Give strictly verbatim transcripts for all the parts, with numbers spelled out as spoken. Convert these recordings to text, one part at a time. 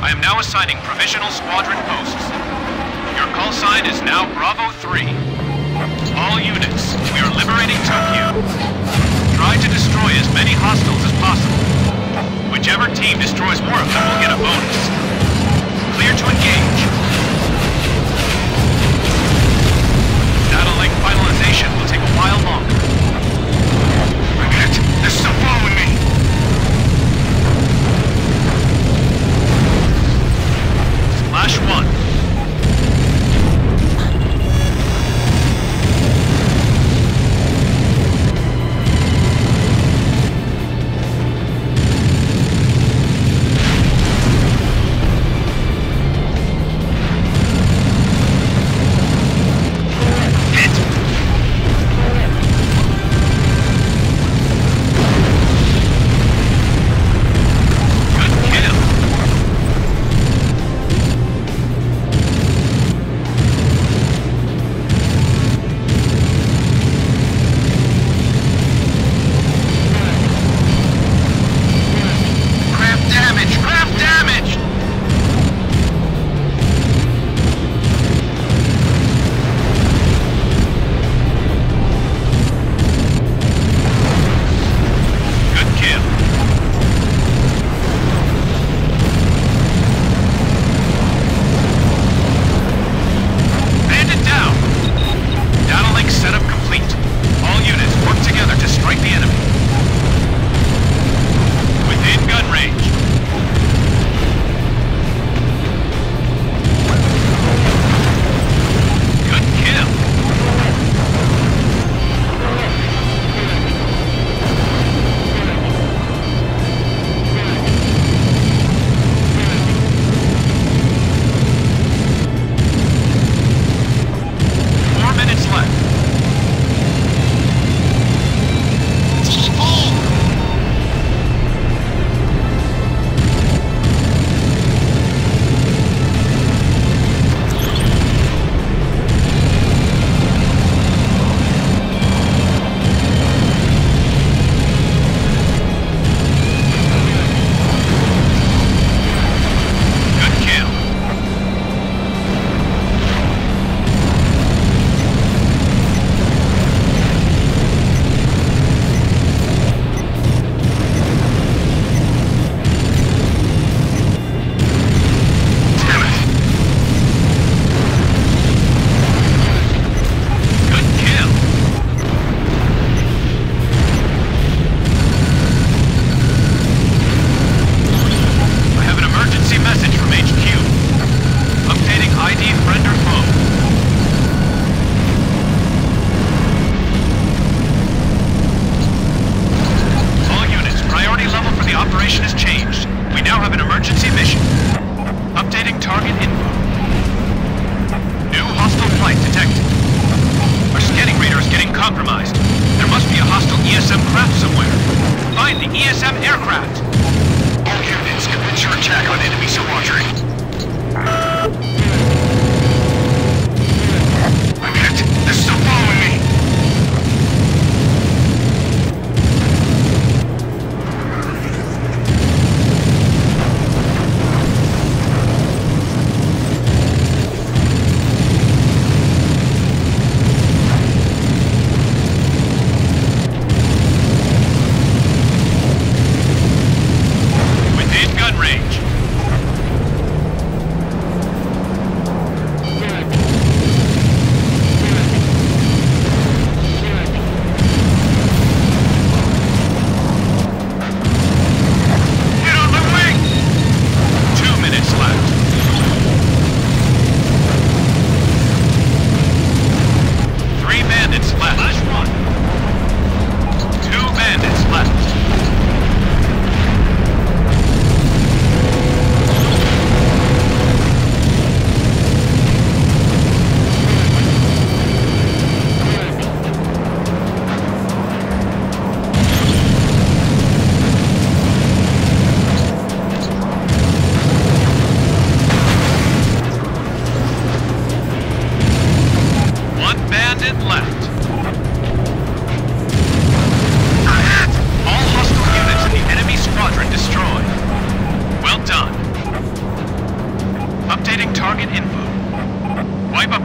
I am now assigning provisional squadron posts. Your call sign is now Bravo three. All units, we are liberating Tokyo. Try to destroy as many hostiles as possible. Whichever team destroys more of them will get a bonus. Clear to engage. Battle link finalization will take a while longer. Look at it! This is following me! Slash one.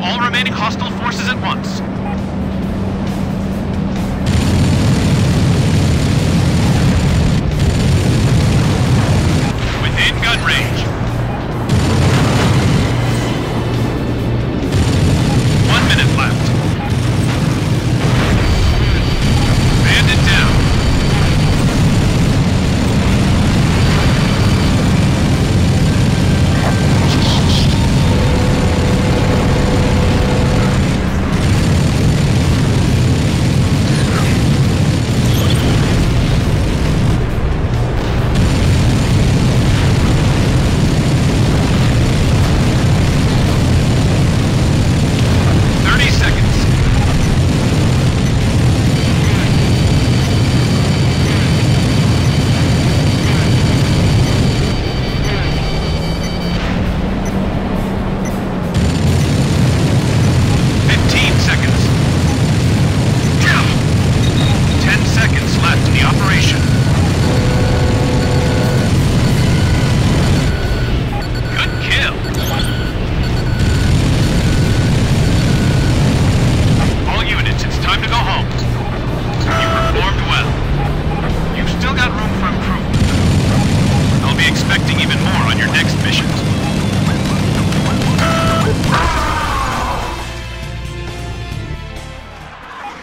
all remaining hostile forces at once. Within gun range. One minute left. Bandit down.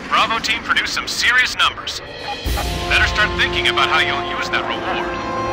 Bravo team produced some serious numbers. Better start thinking about how you'll use that reward.